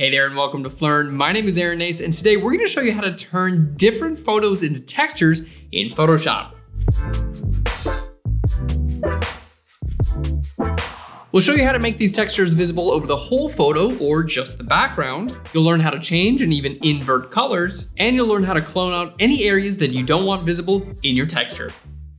Hey there and welcome to PHLEARN. My name is Aaron Nace and today we're going to show you how to turn different photos into textures in Photoshop. We'll show you how to make these textures visible over the whole photo or just the background. You'll learn how to change and even invert colors, and you'll learn how to clone out any areas that you don't want visible in your texture.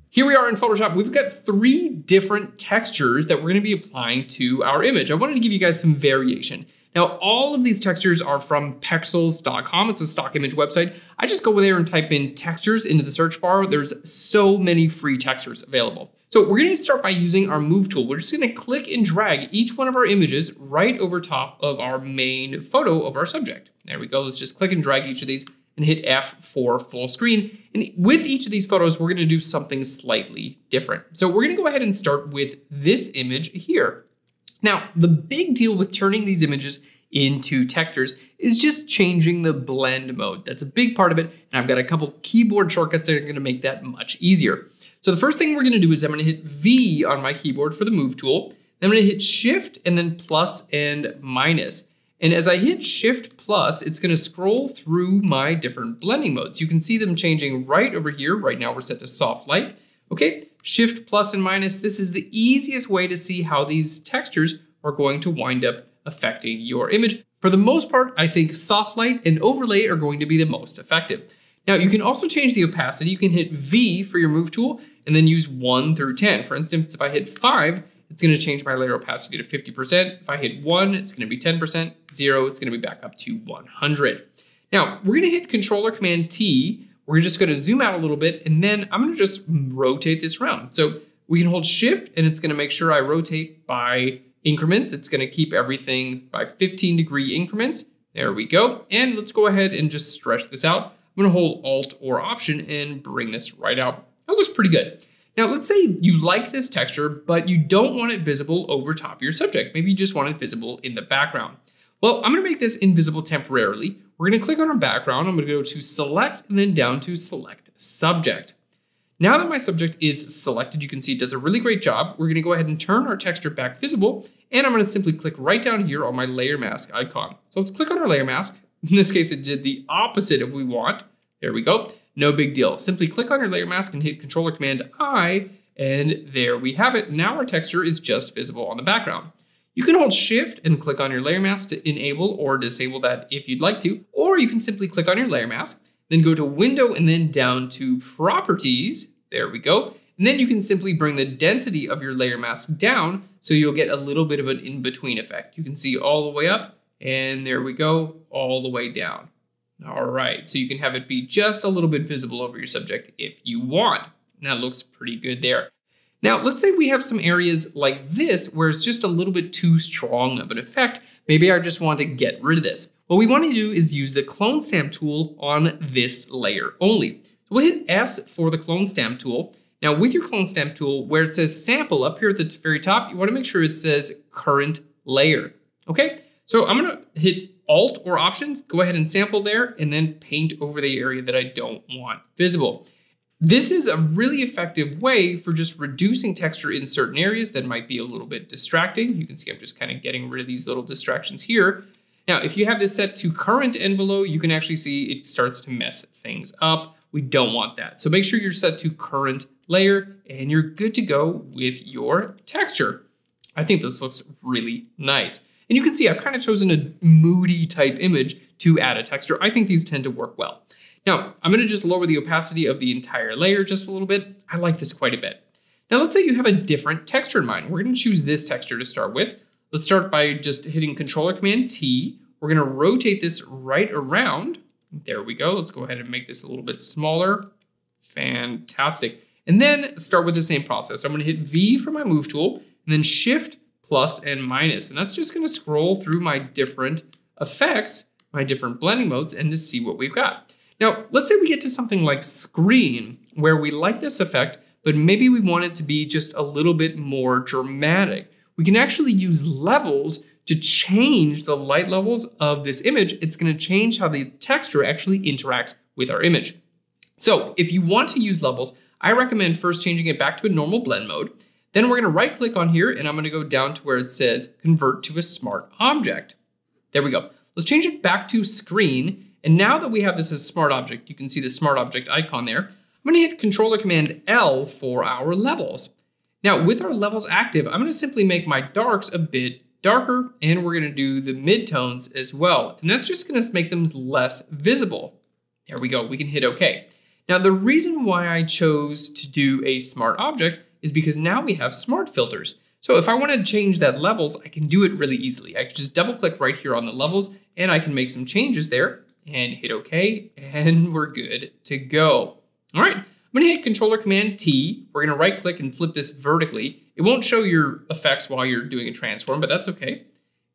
Here we are in Photoshop. We've got three different textures that we're going to be applying to our image. I wanted to give you guys some variation. Now, all of these textures are from pexels.com. It's a stock image website. I just go there and type in textures into the search bar. There's so many free textures available. So we're going to start by using our move tool. We're just going to click and drag each one of our images right over top of our main photo of our subject. There we go. Let's just click and drag each of these and hit F for full screen. And with each of these photos, we're going to do something slightly different. So we're going to go ahead and start with this image here. Now, the big deal with turning these images into textures is just changing the blend mode. That's a big part of it, and I've got a couple keyboard shortcuts that are gonna make that much easier. So the first thing we're gonna do is I'm gonna hit V on my keyboard for the move tool, then I'm gonna hit Shift and then plus and minus. And as I hit Shift plus, it's gonna scroll through my different blending modes. You can see them changing right over here. Right now we're set to soft light. Okay, Shift plus and minus. This is the easiest way to see how these textures are going to wind up affecting your image. For the most part, I think soft light and overlay are going to be the most effective. Now you can also change the opacity. You can hit V for your move tool and then use 1 through 10. For instance, if I hit 5, it's gonna change my layer opacity to 50%. If I hit 1, it's gonna be 10%, 0, it's gonna be back up to 100. Now we're gonna hit Control or Command T. We're just gonna zoom out a little bit and then I'm gonna just rotate this around. So we can hold Shift and it's gonna make sure I rotate by increments. It's gonna keep everything by 15-degree increments. There we go. And let's go ahead and just stretch this out. I'm gonna hold Alt or Option and bring this right out. That looks pretty good. Now let's say you like this texture, but you don't want it visible over top of your subject. Maybe you just want it visible in the background. Well, I'm gonna make this invisible temporarily. We're gonna click on our background. I'm gonna go to select and then down to select subject. Now that my subject is selected, you can see it does a really great job. We're gonna go ahead and turn our texture back visible. And I'm gonna simply click right down here on my layer mask icon. So let's click on our layer mask. In this case, it did the opposite of we want. There we go, no big deal. Simply click on your layer mask and hit Control or Command I, and there we have it. Now our texture is just visible on the background. You can hold Shift and click on your layer mask to enable or disable that if you'd like to, or you can simply click on your layer mask, then go to Window and then down to Properties. There we go. And then you can simply bring the density of your layer mask down so you'll get a little bit of an in-between effect. You can see all the way up and there we go, all the way down. All right, so you can have it be just a little bit visible over your subject if you want. And that looks pretty good there. Now, let's say we have some areas like this where it's just a little bit too strong of an effect. Maybe I just want to get rid of this. What we want to do is use the clone stamp tool on this layer only. So we'll hit S for the clone stamp tool. Now with your clone stamp tool, where it says sample up here at the very top, you want to make sure it says current layer. Okay, so I'm gonna hit Alt or Options, go ahead and sample there and then paint over the area that I don't want visible. This is a really effective way for just reducing texture in certain areas that might be a little bit distracting. You can see I'm just kind of getting rid of these little distractions here. Now, if you have this set to current and below, you can actually see it starts to mess things up. We don't want that. So make sure you're set to current layer and you're good to go with your texture. I think this looks really nice. And you can see I've kind of chosen a moody type image to add a texture. I think these tend to work well. Now, I'm gonna just lower the opacity of the entire layer just a little bit. I like this quite a bit. Now, let's say you have a different texture in mind. We're gonna choose this texture to start with. Let's start by just hitting Control or Command T. We're gonna rotate this right around. There we go. Let's go ahead and make this a little bit smaller. Fantastic. And then start with the same process. I'm gonna hit V for my move tool and then Shift plus and minus. And that's just gonna scroll through my different effects, my different blending modes, and to see what we've got. Now, let's say we get to something like screen, where we like this effect, but maybe we want it to be just a little bit more dramatic. We can actually use levels to change the light levels of this image. It's gonna change how the texture actually interacts with our image. So if you want to use levels, I recommend first changing it back to a normal blend mode. Then we're gonna right click on here and I'm gonna go down to where it says convert to a smart object. There we go. Let's change it back to screen. And now that we have this as smart object, you can see the smart object icon there. I'm gonna hit Control or Command L for our levels. Now with our levels active, I'm gonna simply make my darks a bit darker, and we're gonna do the midtones as well. And that's just gonna make them less visible. There we go, we can hit okay. Now the reason why I chose to do a smart object is because now we have smart filters. So if I wanna change that levels, I can do it really easily. I can just double click right here on the levels and I can make some changes there and hit okay, and we're good to go. All right, I'm gonna hit Control or Command T. We're gonna right click and flip this vertically. It won't show your effects while you're doing a transform, but that's okay.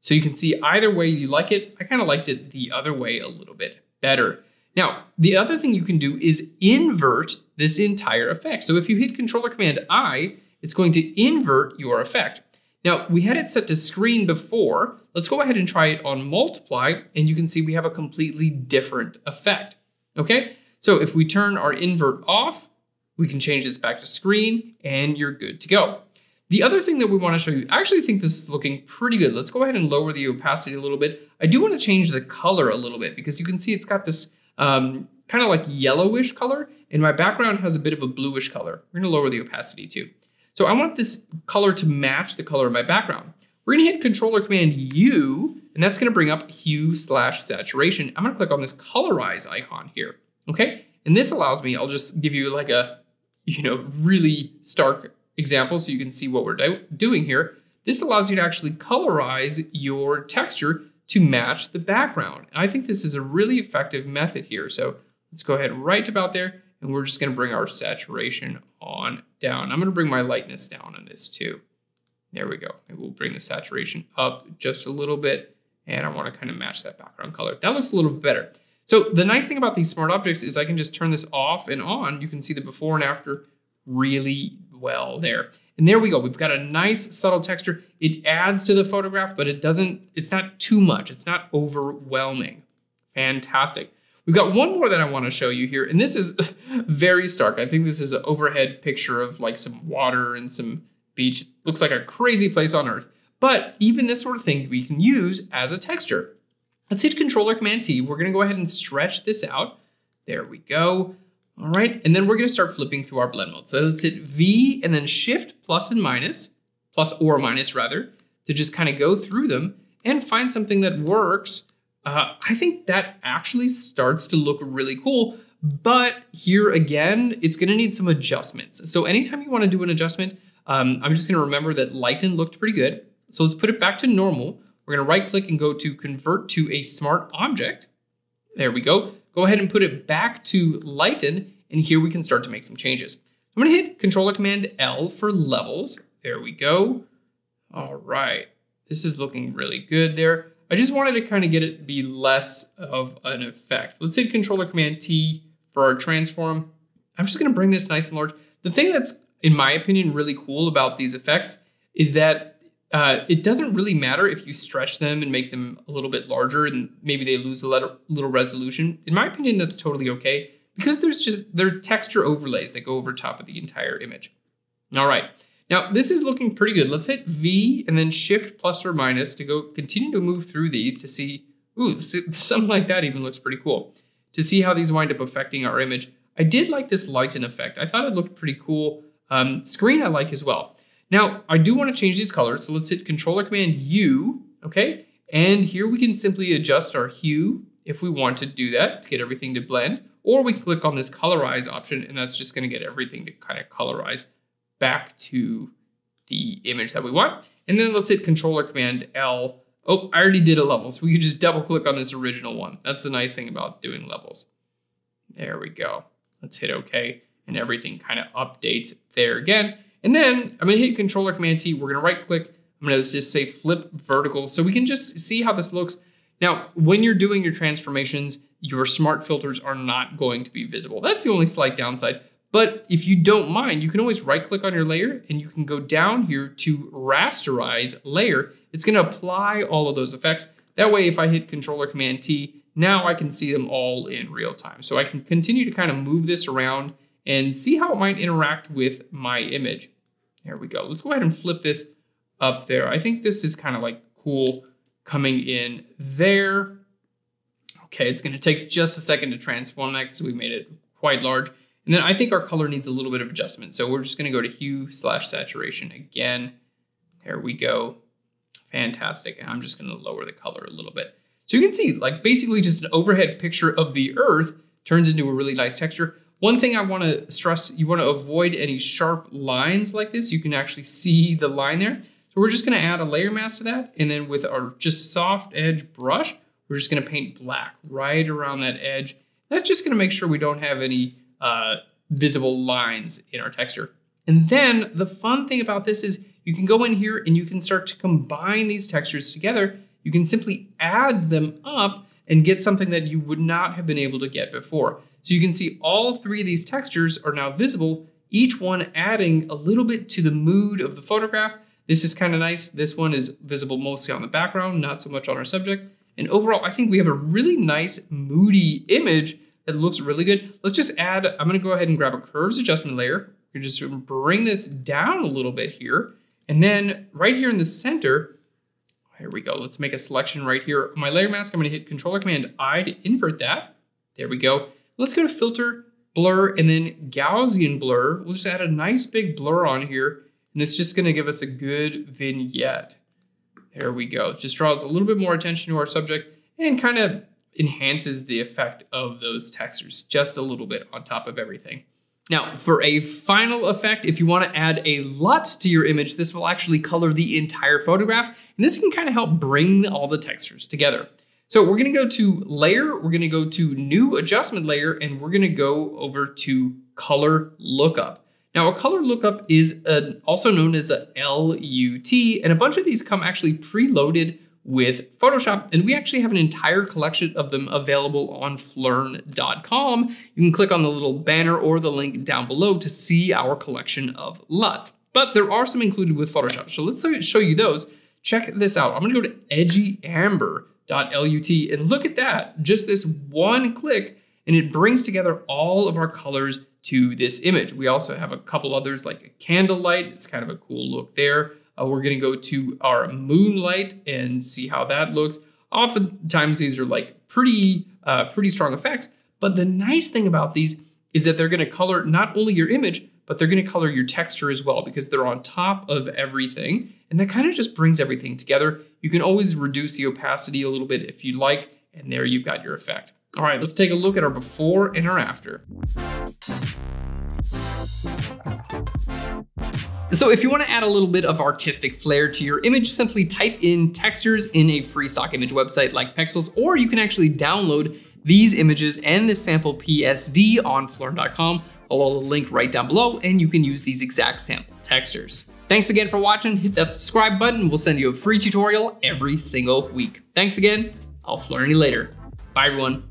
So you can see either way you like it. I kind of liked it the other way a little bit better. Now, the other thing you can do is invert this entire effect. So if you hit Control or Command I, it's going to invert your effect. Now, we had it set to screen before. Let's go ahead and try it on multiply, and you can see we have a completely different effect, okay? So if we turn our invert off, we can change this back to screen, and you're good to go. The other thing that we want to show you, I actually think this is looking pretty good. Let's go ahead and lower the opacity a little bit. I do want to change the color a little bit because you can see it's got this kind of like yellowish color, and my background has a bit of a bluish color. We're going to lower the opacity too. So I want this color to match the color of my background. We're going to hit Control or Command U, and that's going to bring up hue/saturation. I'm going to click on this colorize icon here, okay? And this allows me, I'll just give you like a, you know, really stark example so you can see what we're doing here. This allows you to actually colorize your texture to match the background. And I think this is a really effective method here. So let's go ahead right about there, and we're just gonna bring our saturation on down. I'm gonna bring my lightness down on this too. There we go. And we'll bring the saturation up just a little bit, and I wanna kind of match that background color. That looks a little better. So the nice thing about these smart objects is I can just turn this off and on. You can see the before and after really well there. And there we go, we've got a nice subtle texture. It adds to the photograph, but it doesn't, it's not too much. It's not overwhelming. Fantastic. We've got one more that I want to show you here, and this is very stark. I think this is an overhead picture of like some water and some beach. It looks like a crazy place on earth, but even this sort of thing we can use as a texture. Let's hit Control or Command T. We're going to go ahead and stretch this out. There we go. All right, and then we're gonna start flipping through our blend mode. So let's hit V and then Shift plus and minus, plus or minus rather, to just kind of go through them and find something that works. I think that actually starts to look really cool, but here again, it's gonna need some adjustments. So anytime you wanna do an adjustment, I'm just gonna remember that lighten looked pretty good. So let's put it back to normal. We're gonna right click and go to convert to a smart object. There we go. Go ahead and put it back to lighten, and here we can start to make some changes. I'm gonna hit Control or Command L for levels. There we go. All right, this is looking really good there. I just wanted to kind of get it to be less of an effect. Let's hit Control or Command T for our transform. I'm just gonna bring this nice and large. The thing that's, in my opinion, really cool about these effects is that it doesn't really matter if you stretch them and make them a little bit larger and maybe they lose a little resolution. In my opinion, that's totally okay because there's just, there are texture overlays that go over top of the entire image. All right, now this is looking pretty good. Let's hit V and then Shift plus or minus to go continue to move through these to see, ooh, something like that even looks pretty cool, to see how these wind up affecting our image. I did like this lighten effect. I thought it looked pretty cool. Screen I like as well. Now, I do want to change these colors, so let's hit Control or Command U, okay? And here we can simply adjust our hue if we want to do that to get everything to blend, or we click on this colorize option, and that's just going to get everything to kind of colorize back to the image that we want. And then let's hit Control or Command L. Oh, I already did a level, so we can just double click on this original one. That's the nice thing about doing levels. There we go. Let's hit okay, and everything kind of updates there again. And then I'm gonna hit Control or Command T, we're gonna right click, I'm gonna just say flip vertical so we can just see how this looks. Now, when you're doing your transformations, your smart filters are not going to be visible. That's the only slight downside. But if you don't mind, you can always right click on your layer and you can go down here to rasterize layer. It's gonna apply all of those effects. That way, if I hit Control or Command T, now I can see them all in real time. So I can continue to kind of move this around and see how it might interact with my image. There we go. Let's go ahead and flip this up there. I think this is kind of like cool coming in there. Okay, it's gonna take just a second to transform that because we made it quite large. And then I think our color needs a little bit of adjustment. So we're just gonna go to hue/saturation again. There we go. Fantastic. And I'm just gonna lower the color a little bit. So you can see, like, basically just an overhead picture of the earth turns into a really nice texture. One thing I wanna stress, you wanna avoid any sharp lines like this. You can actually see the line there. So we're just gonna add a layer mask to that. And then with our just soft edge brush, we're just gonna paint black right around that edge. That's just gonna make sure we don't have any visible lines in our texture. And then the fun thing about this is you can go in here and you can start to combine these textures together. You can simply add them up and get something that you would not have been able to get before. So you can see all three of these textures are now visible, each one adding a little bit to the mood of the photograph. This is kind of nice. This one is visible mostly on the background, not so much on our subject. And overall, I think we have a really nice moody image that looks really good. Let's just add, I'm gonna go ahead and grab a curves adjustment layer. You're just gonna bring this down a little bit here. And then right here in the center, here we go. Let's make a selection right here. My layer mask, I'm gonna hit Control or Command I to invert that. There we go. Let's go to filter, blur, and then Gaussian blur. We'll just add a nice big blur on here. And it's just gonna give us a good vignette. There we go. It just draws a little bit more attention to our subject and kind of enhances the effect of those textures just a little bit on top of everything. Now, for a final effect, if you want to add a LUT to your image, this will actually color the entire photograph, and this can kind of help bring all the textures together. So we're going to go to Layer, we're going to go to New Adjustment Layer, and we're going to go over to Color Lookup. Now, a color lookup is also known as a LUT, and a bunch of these come actually preloaded with Photoshop, and we actually have an entire collection of them available on PHLEARN.com. You can click on the little banner or the link down below to see our collection of LUTs. But there are some included with Photoshop, so let's show you those. Check this out. I'm gonna go to edgyamber.lut, and look at that, just this one click, and it brings together all of our colors to this image. We also have a couple others like a candlelight. It's kind of a cool look there. We're gonna go to our moonlight and see how that looks. Oftentimes these are like pretty strong effects, but the nice thing about these is that they're gonna color not only your image, but they're gonna color your texture as well because they're on top of everything. And that kind of just brings everything together. You can always reduce the opacity a little bit if you like, and there you've got your effect. All right, let's take a look at our before and our after. So if you want to add a little bit of artistic flair to your image, simply type in textures in a free stock image website like Pexels, or you can actually download these images and this sample PSD on PHLEARN.com. I'll link right down below, and you can use these exact sample textures. Thanks again for watching. Hit that subscribe button. We'll send you a free tutorial every single week. Thanks again. I'll FLEARN you later. Bye, everyone.